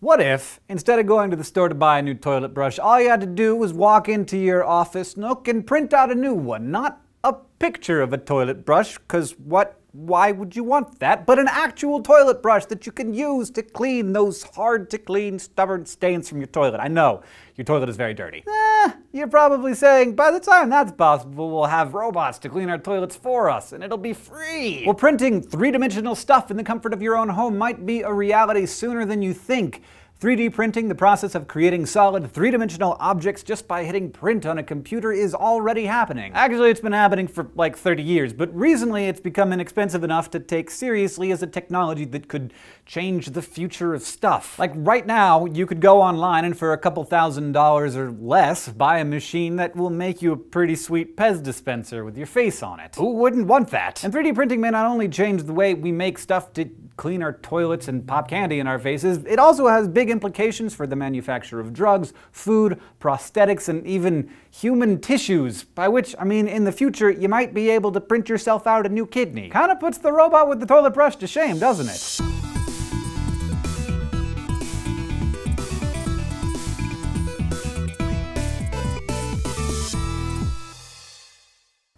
What if, instead of going to the store to buy a new toilet brush, all you had to do was walk into your office nook and print out a new one? Not a picture of a toilet brush, because why would you want that? But an actual toilet brush that you can use to clean those hard-to-clean, stubborn stains from your toilet. I know, your toilet is very dirty. You're probably saying, by the time that's possible, we'll have robots to clean our toilets for us, and it'll be free. Well, printing three-dimensional stuff in the comfort of your own home might be a reality sooner than you think. 3D printing, the process of creating solid three-dimensional objects just by hitting print on a computer, is already happening. Actually, it's been happening for like 30 years, but recently it's become inexpensive enough to take seriously as a technology that could change the future of stuff. Like right now, you could go online and for a couple $1,000 or less, buy a machine that will make you a pretty sweet Pez dispenser with your face on it. Who wouldn't want that? And 3D printing may not only change the way we make stuff to clean our toilets and pop candy in our faces, it also has big implications for the manufacture of drugs, food, prosthetics, and even human tissues, by which I mean in the future you might be able to print yourself out a new kidney. Kinda puts the robot with the toilet brush to shame, doesn't it?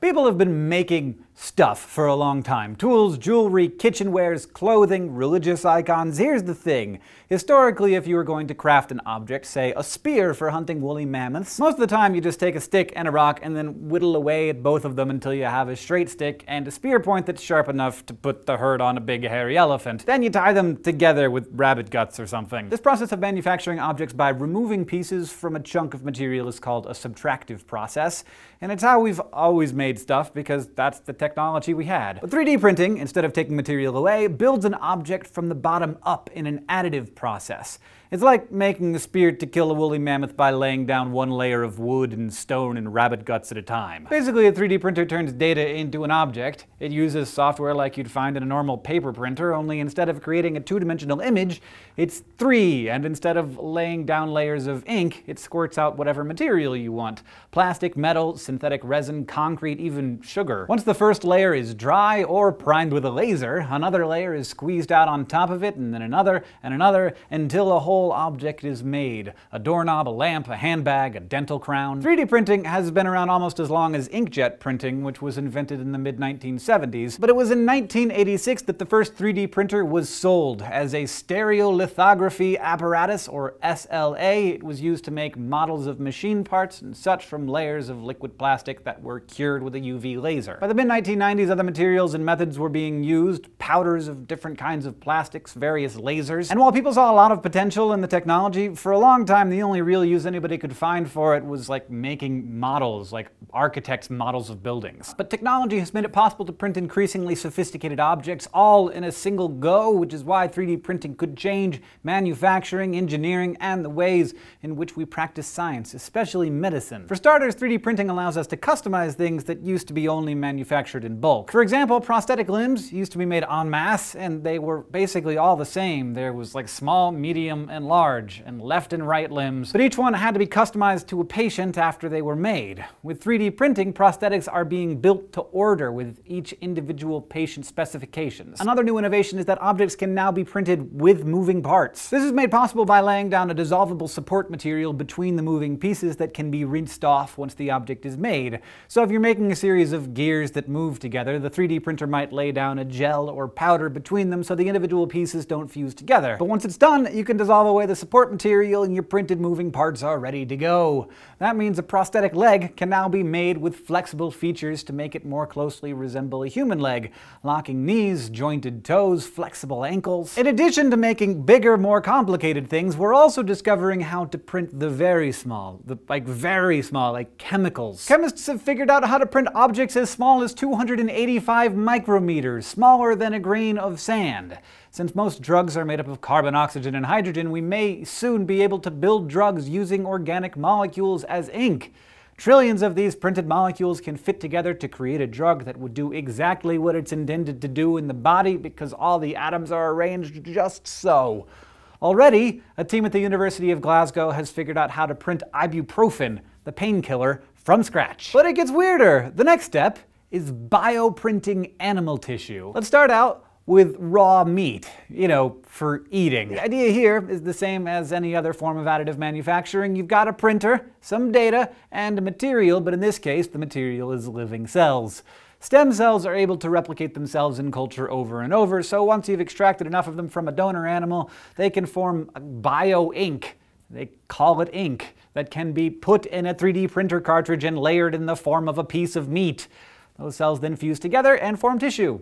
People have been making stuff for a long time. Tools, jewelry, kitchenwares, clothing, religious icons. Here's the thing. Historically, if you were going to craft an object, say a spear for hunting woolly mammoths, most of the time you just take a stick and a rock and then whittle away at both of them until you have a straight stick and a spear point that's sharp enough to put the hurt on a big hairy elephant. Then you tie them together with rabbit guts or something. This process of manufacturing objects by removing pieces from a chunk of material is called a subtractive process, and it's how we've always made stuff because that's the technology we had. But 3D printing, instead of taking material away, builds an object from the bottom up in an additive process. It's like making a spear to kill a woolly mammoth by laying down one layer of wood and stone and rabbit guts at a time. Basically, a 3D printer turns data into an object. It uses software like you'd find in a normal paper printer, only instead of creating a two-dimensional image, it's three, and instead of laying down layers of ink, it squirts out whatever material you want. Plastic, metal, synthetic resin, concrete, even sugar. Once the first layer is dry or primed with a laser, another layer is squeezed out on top of it, and then another, and another, until a whole object is made. A doorknob, a lamp, a handbag, a dental crown. 3D printing has been around almost as long as inkjet printing, which was invented in the mid-1970s, but it was in 1986 that the first 3D printer was sold as a stereolithography apparatus, or SLA. It was used to make models of machine parts and such from layers of liquid plastic that were cured with a UV laser. By the mid-1990s, other materials and methods were being used, powders of different kinds of plastics, various lasers, and while people saw a lot of potential in the technology, for a long time the only real use anybody could find for it was like making models, like architects' models of buildings. But technology has made it possible to print increasingly sophisticated objects all in a single go, which is why 3D printing could change manufacturing, engineering, and the ways in which we practice science, especially medicine. For starters, 3D printing allows us to customize things that used to be only manufactured in bulk. For example, prosthetic limbs used to be made en masse, and they were basically all the same. There was like small, medium, and large, and left and right limbs, but each one had to be customized to a patient after they were made. With 3D printing, prosthetics are being built to order with each individual patient's specifications. Another new innovation is that objects can now be printed with moving parts. This is made possible by laying down a dissolvable support material between the moving pieces that can be rinsed off once the object is made. So if you're making a series of gears that move together, the 3D printer might lay down a gel or powder between them so the individual pieces don't fuse together. But once it's done, you can dissolve away the support material and your printed moving parts are ready to go. That means a prosthetic leg can now be made with flexible features to make it more closely resemble a human leg, locking knees, jointed toes, flexible ankles. In addition to making bigger, more complicated things, we're also discovering how to print the very small, like chemicals. Chemists have figured out how to print objects as small as 285 micrometers, smaller than a grain of sand. Since most drugs are made up of carbon, oxygen, and hydrogen, we may soon be able to build drugs using organic molecules as ink. Trillions of these printed molecules can fit together to create a drug that would do exactly what it's intended to do in the body because all the atoms are arranged just so. Already, a team at the University of Glasgow has figured out how to print ibuprofen, the painkiller, from scratch. But it gets weirder. The next step is bioprinting animal tissue. Let's start out with raw meat, you know, for eating. The idea here is the same as any other form of additive manufacturing. You've got a printer, some data, and a material, but in this case, the material is living cells. Stem cells are able to replicate themselves in culture over and over, so once you've extracted enough of them from a donor animal, they can form a bio-ink. They call it ink, that can be put in a 3D printer cartridge and layered in the form of a piece of meat. Those cells then fuse together and form tissue.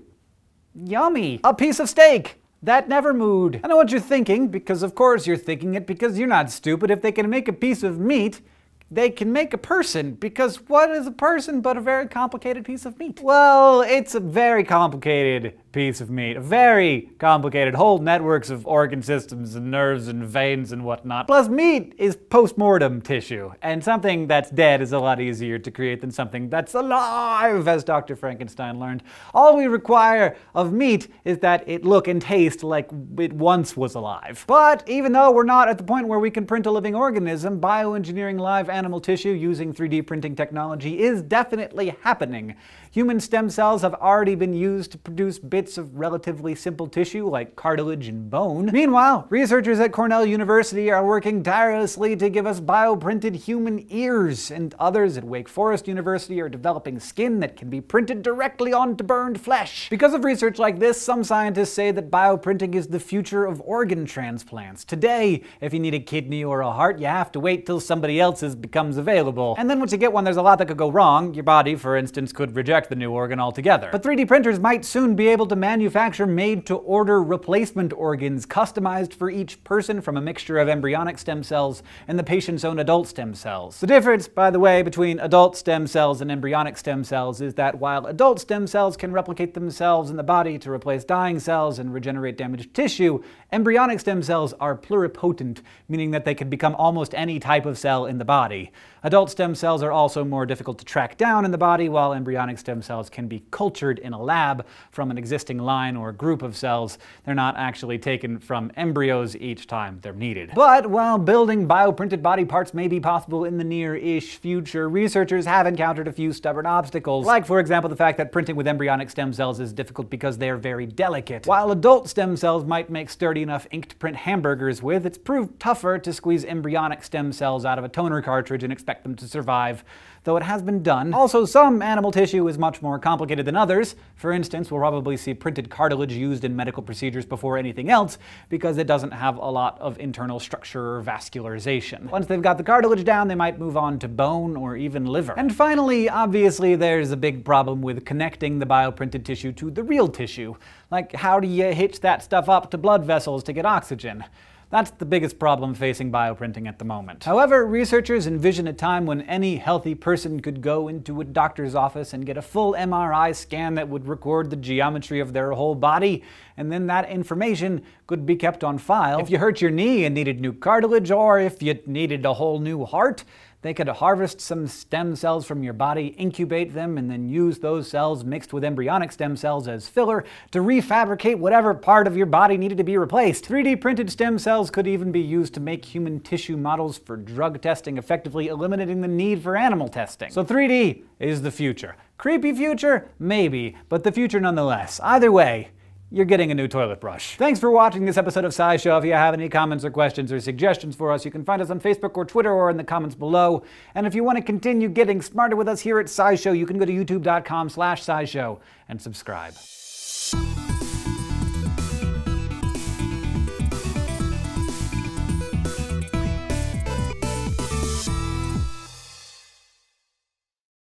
Yummy! A piece of steak! That never moved. I know what you're thinking, because of course you're thinking it, because you're not stupid. If they can make a piece of meat, they can make a person, because what is a person but a very complicated piece of meat? Well, it's a very complicated piece of meat. A very complicated, whole networks of organ systems and nerves and veins and whatnot. Plus, meat is post-mortem tissue, and something that's dead is a lot easier to create than something that's alive, as Dr. Frankenstein learned. All we require of meat is that it look and taste like it once was alive. But even though we're not at the point where we can print a living organism, bioengineering live animal tissue using 3D printing technology is definitely happening. Human stem cells have already been used to produce bits of relatively simple tissue like cartilage and bone. Meanwhile, researchers at Cornell University are working tirelessly to give us bioprinted human ears, and others at Wake Forest University are developing skin that can be printed directly onto burned flesh. Because of research like this, some scientists say that bioprinting is the future of organ transplants. Today, if you need a kidney or a heart, you have to wait till somebody else's becomes available. And then once you get one, there's a lot that could go wrong. Your body, for instance, could reject the new organ altogether. But 3D printers might soon be able to manufacture made-to-order replacement organs customized for each person from a mixture of embryonic stem cells and the patient's own adult stem cells. The difference, by the way, between adult stem cells and embryonic stem cells is that while adult stem cells can replicate themselves in the body to replace dying cells and regenerate damaged tissue, embryonic stem cells are pluripotent, meaning that they can become almost any type of cell in the body. Adult stem cells are also more difficult to track down in the body, while embryonic stem cells can be cultured in a lab from an existing line or group of cells. They're not actually taken from embryos each time they're needed. But while building bioprinted body parts may be possible in the near-ish future, researchers have encountered a few stubborn obstacles, like for example the fact that printing with embryonic stem cells is difficult because they are very delicate. While adult stem cells might make sturdy enough ink to print hamburgers with, it's proved tougher to squeeze embryonic stem cells out of a toner cartridge and expect them to survive, though it has been done. Also, some animal tissue is much more complicated than others. For instance, we'll probably see printed cartilage used in medical procedures before anything else, because it doesn't have a lot of internal structure or vascularization. Once they've got the cartilage down, they might move on to bone or even liver. And finally, obviously, there's a big problem with connecting the bioprinted tissue to the real tissue. Like, how do you hitch that stuff up to blood vessels to get oxygen? That's the biggest problem facing bioprinting at the moment. However, researchers envision a time when any healthy person could go into a doctor's office and get a full MRI scan that would record the geometry of their whole body, and then that information could be kept on file. If you hurt your knee and needed new cartilage, or if you needed a whole new heart, they could harvest some stem cells from your body, incubate them, and then use those cells mixed with embryonic stem cells as filler to refabricate whatever part of your body needed to be replaced. 3D printed stem cells could even be used to make human tissue models for drug testing, effectively eliminating the need for animal testing. So 3D is the future. Creepy future? Maybe, but the future nonetheless. Either way, you're getting a new toilet brush. Thanks for watching this episode of SciShow. If you have any comments or questions or suggestions for us, you can find us on Facebook or Twitter or in the comments below. And if you want to continue getting smarter with us here at SciShow, you can go to youtube.com/SciShow and subscribe.